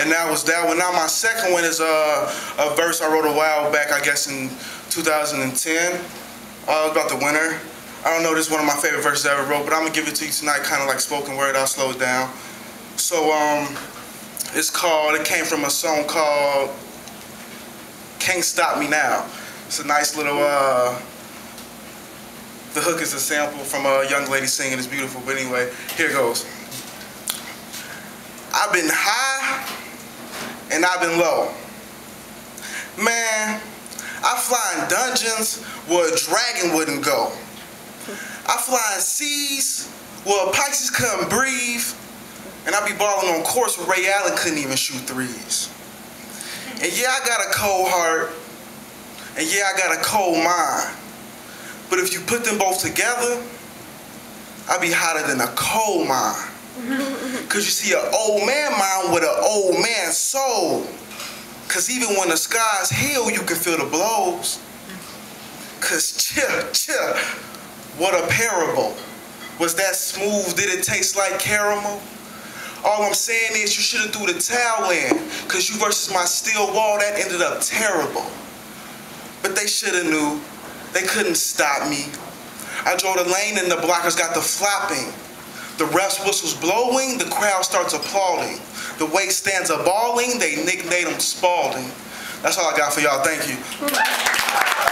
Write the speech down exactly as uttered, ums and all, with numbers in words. And that was that one. Now my second one is a, a verse I wrote a while back, I guess in two thousand ten, uh, about the winter. I don't know, this is one of my favorite verses I ever wrote, but I'm going to give it to you tonight, kind of like spoken word. I'll slow it down. So um, it's called, it came from a song called Can't Stop Me Now. It's a nice little, uh, the hook is a sample from a young lady singing. It's beautiful, but anyway, here it goes. I've been high and I've been low. Man, I fly in dungeons where a dragon wouldn't go. I fly in seas where Pisces couldn't breathe. And I be balling on course where Ray Allen couldn't even shoot threes. And yeah, I got a cold heart. And yeah, I got a cold mind. But if you put them both together, I be hotter than a coal mine. Cause you see an old man mind with an old man soul. Cause even when the skies heal, you can feel the blows. Cause chill, chill. What a parable. Was that smooth? Did it taste like caramel? All I'm saying is you shouldn't threw the towel in. Cause you versus my steel wall, that ended up terrible. But they shoulda knew. They couldn't stop me. I drove the lane and the blockers got the flopping. The ref's whistles blowing, the crowd starts applauding. The way stands up bawling, they nicknamed him Spalding. That's all I got for y'all. Thank you.